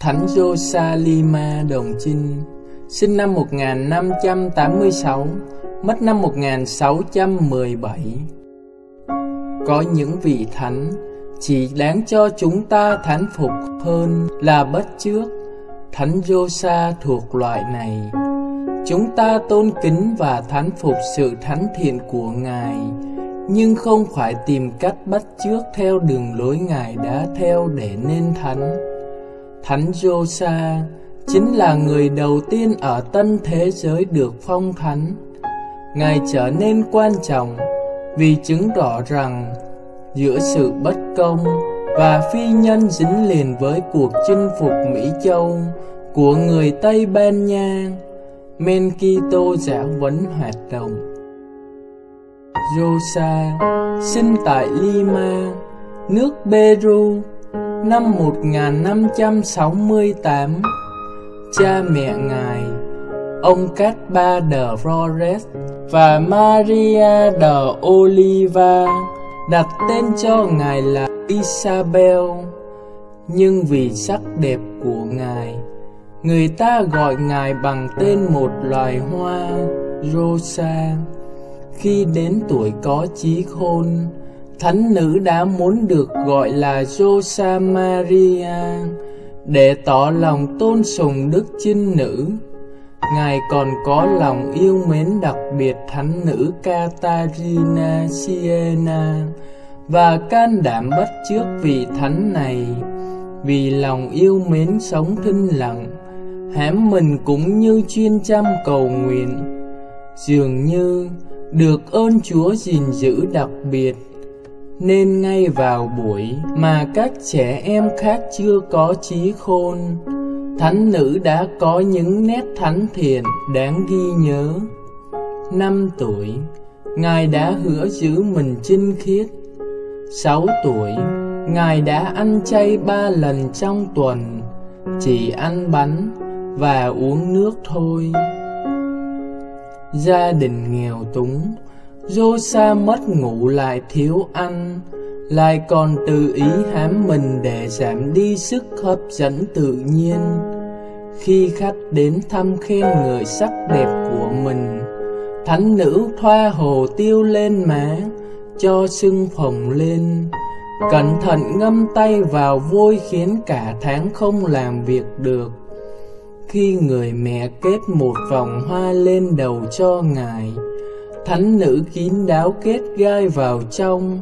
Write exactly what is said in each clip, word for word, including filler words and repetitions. Thánh Rosa Lima Đồng Chinh, sinh năm một nghìn năm trăm tám mươi sáu, mất năm một nghìn sáu trăm mười bảy. Có những vị thánh chỉ đáng cho chúng ta thán phục hơn là bắt chước. Thánh Rosa thuộc loại này. Chúng ta tôn kính và thán phục sự thánh thiện của Ngài, nhưng không phải tìm cách bắt chước theo đường lối Ngài đã theo để nên thánh. Thánh Rosa chính là người đầu tiên ở Tân Thế Giới được phong thánh. Ngài trở nên quan trọng vì chứng tỏ rằng giữa sự bất công và phi nhân dính liền với cuộc chinh phục Mỹ Châu của người Tây Ban Nha, men Kitô giáo vẫn hoạt động. Rosa sinh tại Lima, nước Peru, năm một nghìn năm trăm sáu mươi tám. Cha mẹ ngài, ông Cát Ba de Flores và Maria de Oliva, đặt tên cho ngài là Isabel, nhưng vì sắc đẹp của ngài, người ta gọi ngài bằng tên một loài hoa, Rosa. Khi đến tuổi có trí khôn, thánh nữ đã muốn được gọi là Rosa Maria để tỏ lòng tôn sùng đức trinh nữ. Ngài còn có lòng yêu mến đặc biệt thánh nữ Katarina Siena và can đảm bắt chước vị thánh này vì lòng yêu mến sống thinh lặng, hãm mình cũng như chuyên chăm cầu nguyện. Dường như được ơn Chúa gìn giữ đặc biệt, nên ngay vào buổi mà các trẻ em khác chưa có trí khôn, thánh nữ đã có những nét thánh thiện đáng ghi nhớ. Năm tuổi, Ngài đã hứa giữ mình trinh khiết. Sáu tuổi, Ngài đã ăn chay ba lần trong tuần, chỉ ăn bánh và uống nước thôi. Gia đình nghèo túng, Rosa mất ngủ lại thiếu ăn, lại còn tự ý hãm mình để giảm đi sức hấp dẫn tự nhiên. Khi khách đến thăm khen ngợi sắc đẹp của mình, thánh nữ thoa hồ tiêu lên má cho sưng phồng lên, cẩn thận ngâm tay vào vôi khiến cả tháng không làm việc được. Khi người mẹ kết một vòng hoa lên đầu cho ngài, thánh nữ kín đáo kết gai vào trong,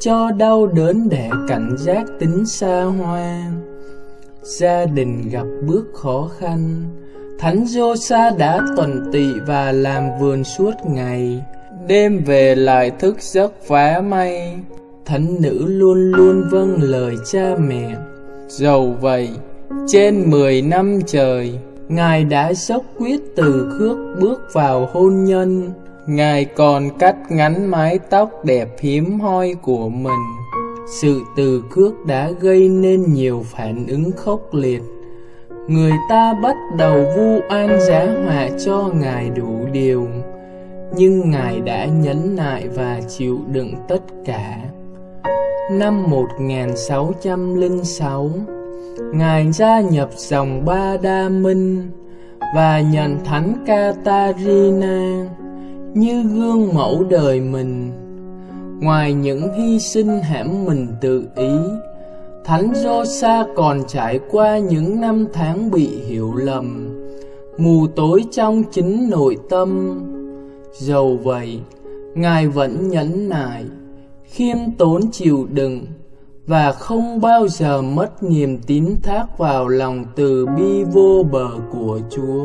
cho đau đớn để cảnh giác tính xa hoa. Gia đình gặp bước khó khăn, thánh Rosa đã tuần tị và làm vườn suốt ngày, đêm về lại thức giấc phá may. Thánh nữ luôn luôn vâng lời cha mẹ. Dầu vậy, trên mười năm trời, Ngài đã dốc quyết từ khước bước vào hôn nhân. Ngài còn cắt ngắn mái tóc đẹp hiếm hoi của mình. Sự từ khước đã gây nên nhiều phản ứng khốc liệt. Người ta bắt đầu vu oan giá họa cho Ngài đủ điều, nhưng Ngài đã nhẫn nại và chịu đựng tất cả. Năm một nghìn sáu trăm lẻ sáu, Ngài gia nhập dòng Ba Đa Minh và nhận thánh Katarina như gương mẫu đời mình. Ngoài những hy sinh hãm mình tự ý, thánh Rosa còn trải qua những năm tháng bị hiểu lầm, mù tối trong chính nội tâm. Dầu vậy, Ngài vẫn nhẫn nại, khiêm tốn chịu đựng và không bao giờ mất niềm tín thác vào lòng từ bi vô bờ của Chúa.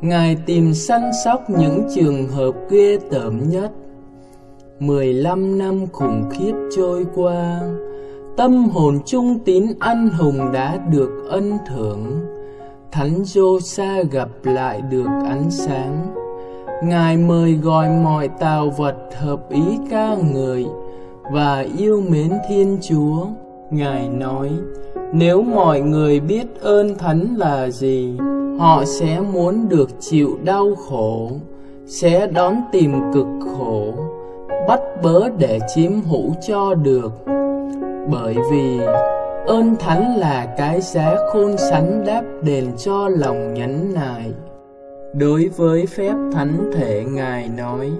Ngài tìm săn sóc những trường hợp ghê tởm nhất. mười lăm năm khủng khiếp trôi qua, tâm hồn trung tín anh hùng đã được ân thưởng. Thánh Rosa gặp lại được ánh sáng. Ngài mời gọi mọi tạo vật hợp ý ca ngợi và yêu mến Thiên Chúa. Ngài nói, nếu mọi người biết ơn thánh là gì, họ sẽ muốn được chịu đau khổ, sẽ đón tìm cực khổ, bắt bớ để chiếm hữu cho được. Bởi vì Ơn thánh là cái giá khôn sánh đáp đền cho lòng nhẫn nại. Đối với phép thánh thể Ngài nói: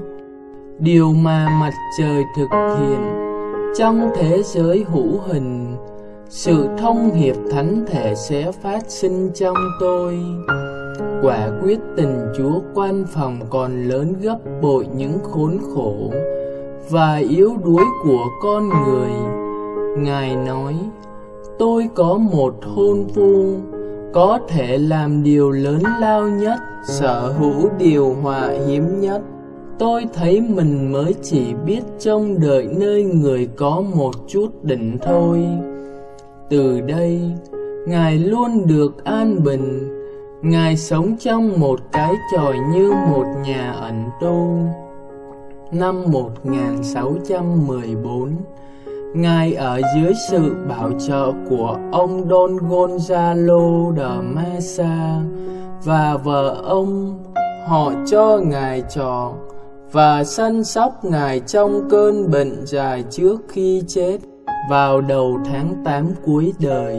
điều mà mặt trời thực hiện trong thế giới hữu hình, sự thông hiệp thánh thể sẽ phát sinh trong tôi. Quả quyết tình Chúa quan phòng còn lớn gấp bội những khốn khổ và yếu đuối của con người. Ngài nói: tôi có một hôn phu có thể làm điều lớn lao nhất, sở hữu điều hòa hiếm nhất. Tôi thấy mình mới chỉ biết trông đợi nơi người có một chút đỉnh thôi. Từ đây, Ngài luôn được an bình. Ngài sống trong một cái chòi như một nhà ẩn tu. Năm một nghìn sáu trăm mười bốn, Ngài ở dưới sự bảo trợ của ông Don Gonzalo de Mesa và vợ ông. Họ cho Ngài trọ và săn sóc Ngài trong cơn bệnh dài trước khi chết. Vào đầu tháng tám cuối đời,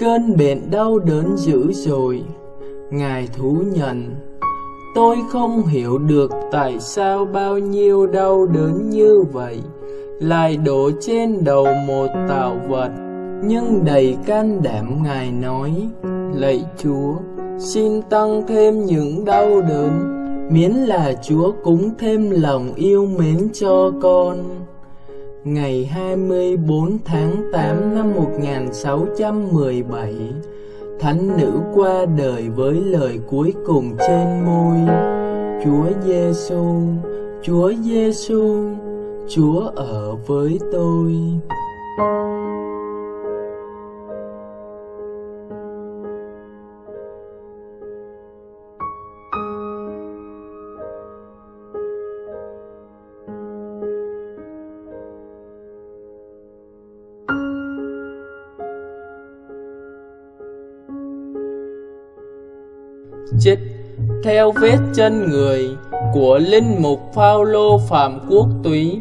cơn bệnh đau đớn dữ dội, Ngài thú nhận: tôi không hiểu được tại sao bao nhiêu đau đớn như vậy lại đổ trên đầu một tạo vật. Nhưng đầy can đảm Ngài nói: lạy Chúa, xin tăng thêm những đau đớn, miễn là Chúa cúng thêm lòng yêu mến cho con. Ngày hai mươi bốn tháng tám năm một nghìn sáu trăm mười bảy, Thánh nữ qua đời với lời cuối cùng trên môi: Chúa Giêsu, Chúa Giêsu, Chúa ở với tôi. Trích theo vết chân người của Linh Mục Phao Lô Phạm Quốc Túy,